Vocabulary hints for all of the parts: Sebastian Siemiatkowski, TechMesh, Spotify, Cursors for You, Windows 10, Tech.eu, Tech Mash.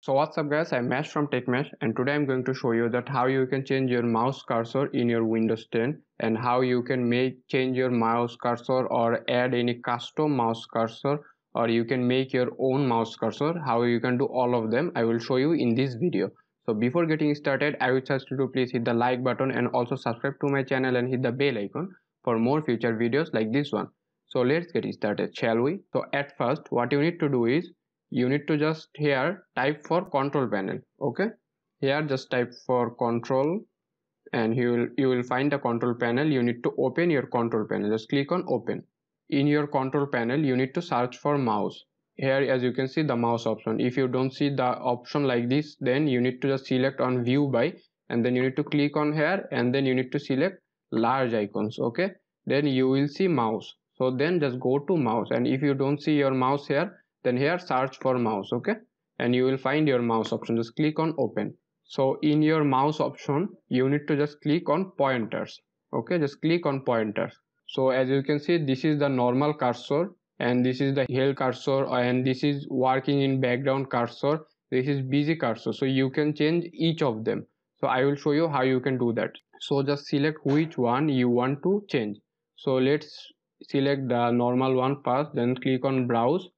So what's up guys, I'm Mesh from TechMesh, and today I'm going to show you that how you can change your mouse cursor in your Windows 10 and how you can change your mouse cursor or add any custom mouse cursor, or you can make your own mouse cursor. How you can do all of them I will show you in this video. So before getting started, I would suggest you to please hit the like button and also subscribe to my channel and hit the bell icon for more future videos like this one. So let's get started, shall we? So at first what you need to do is you need to just here type for control panel. Okay, here just type for control and you will find the control panel. You need to open your control panel, just click on open. In your control panel you need to search for mouse. Here as you can see the mouse option. If you don't see the option like this, then you need to just select on view by, and then you need to click on here, and then you need to select large icons. Okay, then you will see mouse. So then just go to mouse, and if you don't see your mouse here, then here search for mouse. Okay, and you will find your mouse option, just click on open. So in your mouse option you need to just click on pointers. Okay, just click on pointers. So as you can see, this is the normal cursor, and this is the hill cursor, and this is working in background cursor, this is busy cursor. So you can change each of them. So I will show you how you can do that. So just select which one you want to change. So let's select the normal one first, then click on browse,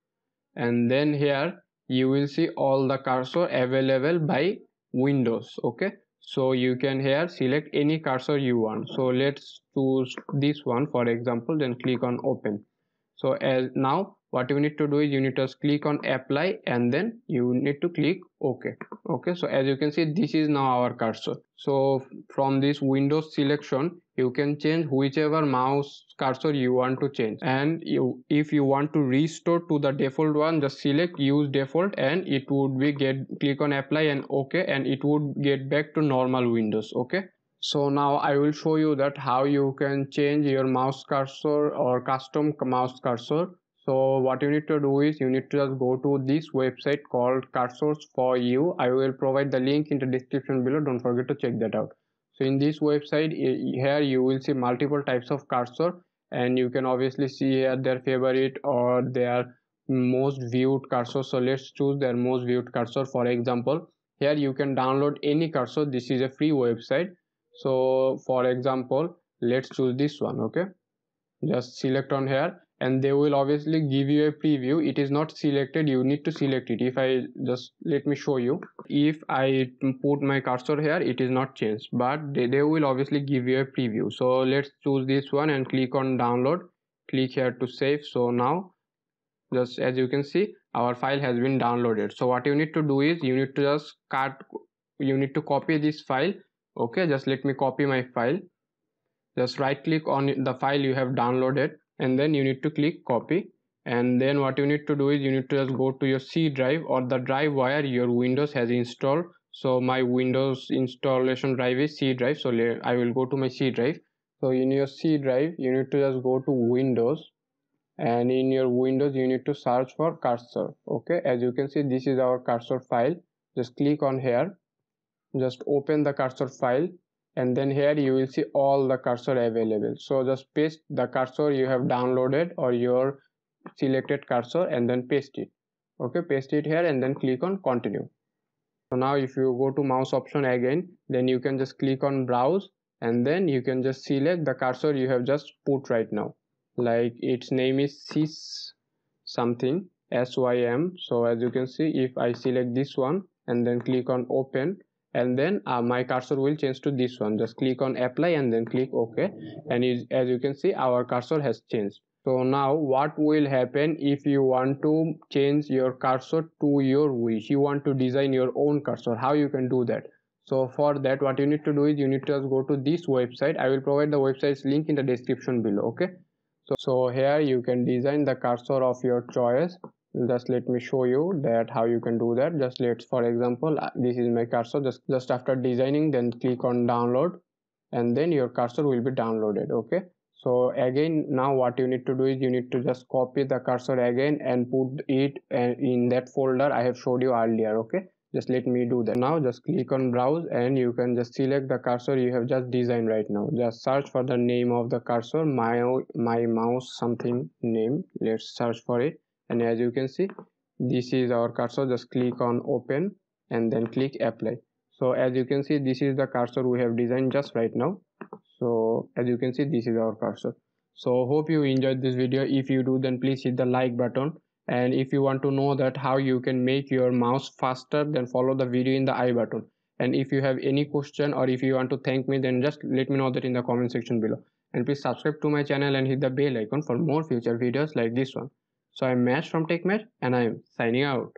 and then here you will see all the cursor available by Windows. Okay, so you can here select any cursor you want. So let's choose this one for example, then click on open. So as now what you need to do is you need to just click on apply, and then you need to click OK. Okay, so as you can see this is now our cursor. So from this Windows selection you can change whichever mouse cursor you want to change, and if you want to restore to the default one, just select use default, and it would be click on apply and OK, and it would get back to normal Windows. Okay, so now I will show you that how you can change your mouse cursor or custom mouse cursor. So what you need to do is you need to just go to this website called Cursors for You. I will provide the link in the description below, don't forget to check that out. So in this website here you will see multiple types of cursor, and you can obviously see here their favorite or their most viewed cursor. So let's choose their most viewed cursor for example. Here you can download any cursor, this is a free website. So for example let's choose this one. Okay, just select on here, and they will obviously give you a preview. It is not selected, you need to select it. If I just let me show you, if I put my cursor here it is not changed, but they will obviously give you a preview. So let's choose this one and click on download, click here to save. So now just as you can see our file has been downloaded. So what you need to do is you need to just copy this file. Okay, just let me copy my file. Just right click on the file you have downloaded, and then you need to click copy, and then what you need to do is you need to just go to your C drive or the drive where your Windows has installed. So my Windows installation drive is C drive, so I will go to my C drive. So in your C drive you need to just go to Windows, and in your Windows you need to search for cursor. Okay, as you can see this is our cursor file, just click on here, just open the cursor file, and then here you will see all the cursor available. So just paste the cursor you have downloaded or your selected cursor, and then paste it. Okay, paste it here, and then click on continue. So now if you go to mouse option again, then you can just click on browse, and then you can just select the cursor you have just put right now, like its name is sys something sym. So as you can see if I select this one and then click on open, and then my cursor will change to this one. Just click on apply and then click OK, and as you can see our cursor has changed. So now what will happen if you want to change your cursor to your wish, you want to design your own cursor, how you can do that? So for that what you need to do is you need to just go to this website. I will provide the website's link in the description below. Okay, so here you can design the cursor of your choice. Just let me show you that how you can do that. Just let's for example this is my cursor. Just after designing, then click on download, and then your cursor will be downloaded. Okay, so again now what you need to do is you need to just copy the cursor again and put it in that folder I have showed you earlier. Okay, just let me do that. Now just click on browse, and you can just select the cursor you have just designed right now. Just search for the name of the cursor, my mouse something name. Let's search for it, and as you can see this is our cursor. Just click on open, and then click apply. So as you can see, this is the cursor we have designed just right now. So as you can see, this is our cursor. So hope you enjoyed this video. If you do, then please hit the like button. And if you want to know that how you can make your mouse faster, then follow the video in the I button. And if you have any question or if you want to thank me, then just let me know that in the comment section below. And please subscribe to my channel and hit the bell icon for more future videos like this one. So I'm Mash from TechMesh and I'm signing out.